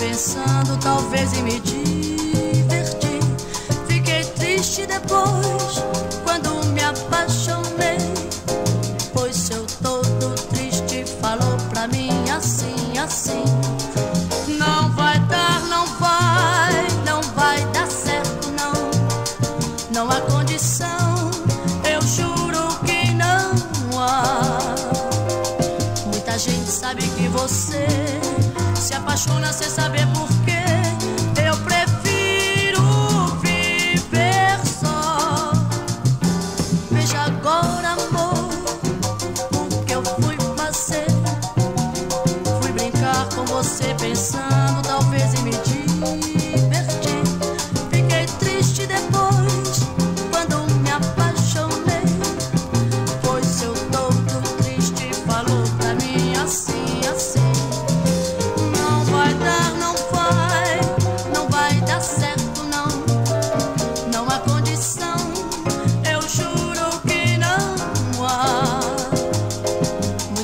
pensando, talvez em me divertir. Fiquei triste depois, quando me apaixonei, pois seu todo triste falou pra mim assim, assim: não vai dar, não vai, não vai dar certo, não, não há condição, eu juro que não há. Muita gente sabe que você se apaixona sem saber por quê. Eu prefiro viver só. Veja agora, amor, o que eu fui fazer. Fui brincar com você pensando talvez em me divertir. Fiquei triste depois quando me apaixonei, pois eu tô tão triste falou pra mim assim, assim: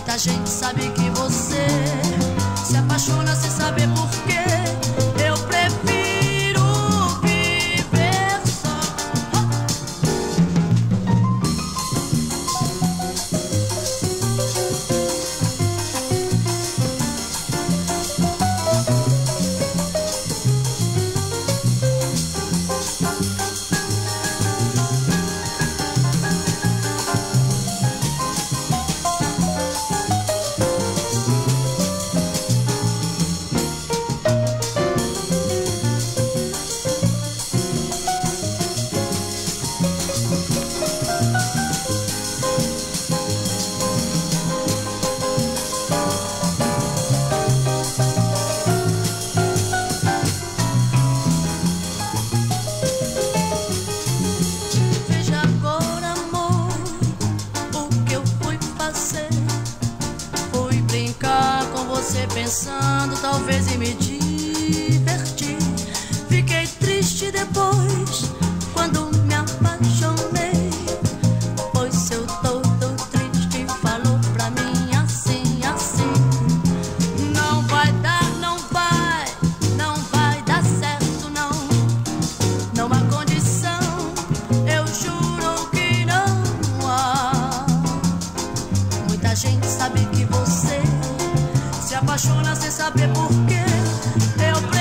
a gente sabe que você se apaixona sem saber por quê. Eu prefiro viver só. Pensando talvez em me divertir, fiquei triste depois quando me apaixonei, pois seu todo triste falou pra mim assim, assim: não vai dar, não vai, não vai dar certo, não, não há condição, eu juro que não há. Muita gente sabe que você se apaixona sem saber por quê.